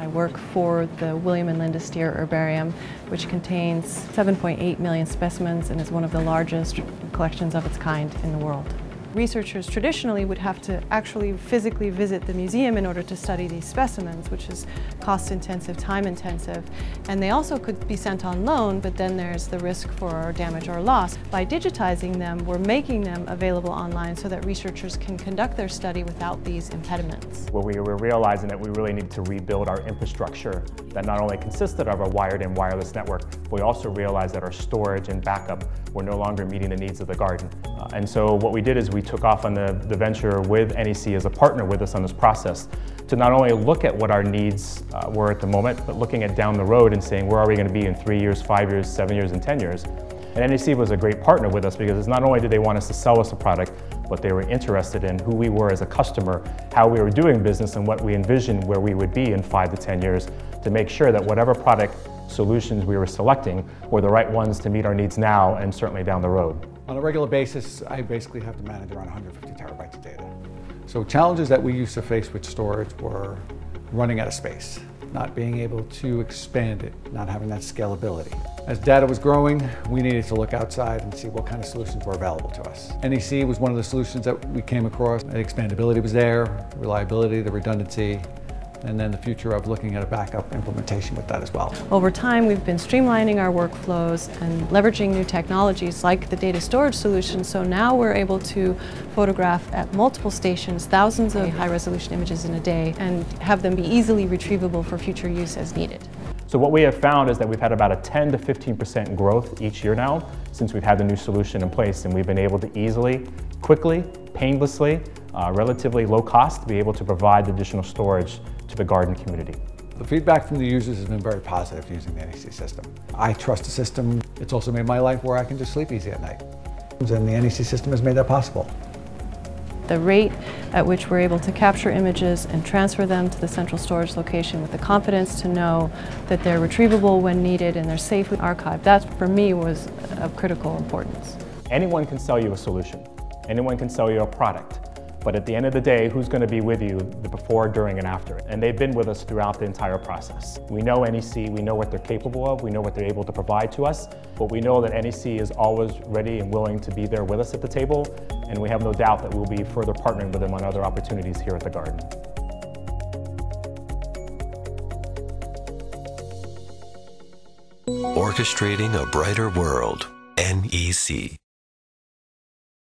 I work for the William and Linda Steere Herbarium, which contains 7.8 million specimens and is one of the largest collections of its kind in the world. Researchers traditionally would have to actually physically visit the museum in order to study these specimens, which is cost-intensive, time-intensive, and they also could be sent on loan, but then there's the risk for damage or loss. By digitizing them, we're making them available online so that researchers can conduct their study without these impediments. Well, we were realizing that we really need to rebuild our infrastructure that not only consisted of a wired and wireless network, but we also realized that our storage and backup were no longer meeting the needs of the garden. And so what we did is we took off on the venture with NEC as a partner with us on this process to not only look at what our needs were at the moment, but looking at down the road and saying, where are we going to be in 3 years, 5 years, 7 years, and 10 years? And NEC was a great partner with us because it's not only did they want us to sell us a product, but they were interested in who we were as a customer, how we were doing business, and what we envisioned where we would be in 5 to 10 years to make sure that whatever product solutions we were selecting were the right ones to meet our needs now and certainly down the road. On a regular basis, I basically have to manage around 150 terabytes of data. So challenges that we used to face with storage were running out of space, not being able to expand it, not having that scalability. As data was growing, we needed to look outside and see what kind of solutions were available to us. NEC was one of the solutions that we came across. The expandability was there, reliability, the redundancy, and then the future of looking at a backup implementation with that as well. Over time, we've been streamlining our workflows and leveraging new technologies like the data storage solution, so now we're able to photograph at multiple stations thousands of high-resolution images in a day and have them be easily retrievable for future use as needed. So what we have found is that we've had about a 10 to 15% growth each year now since we've had the new solution in place, and we've been able to easily, quickly, painlessly, relatively low cost, be able to provide additional storage to the garden community. The feedback from the users has been very positive using the NEC system. I trust the system. It's also made my life where I can just sleep easy at night. And the NEC system has made that possible. The rate at which we're able to capture images and transfer them to the central storage location with the confidence to know that they're retrievable when needed and they're safely archived, that for me was of critical importance. Anyone can sell you a solution. Anyone can sell you a product. But at the end of the day, who's going to be with you the before, during, and after? And they've been with us throughout the entire process. We know NEC, we know what they're capable of, we know what they're able to provide to us, but we know that NEC is always ready and willing to be there with us at the table, and we have no doubt that we'll be further partnering with them on other opportunities here at the garden. Orchestrating a brighter world, NEC.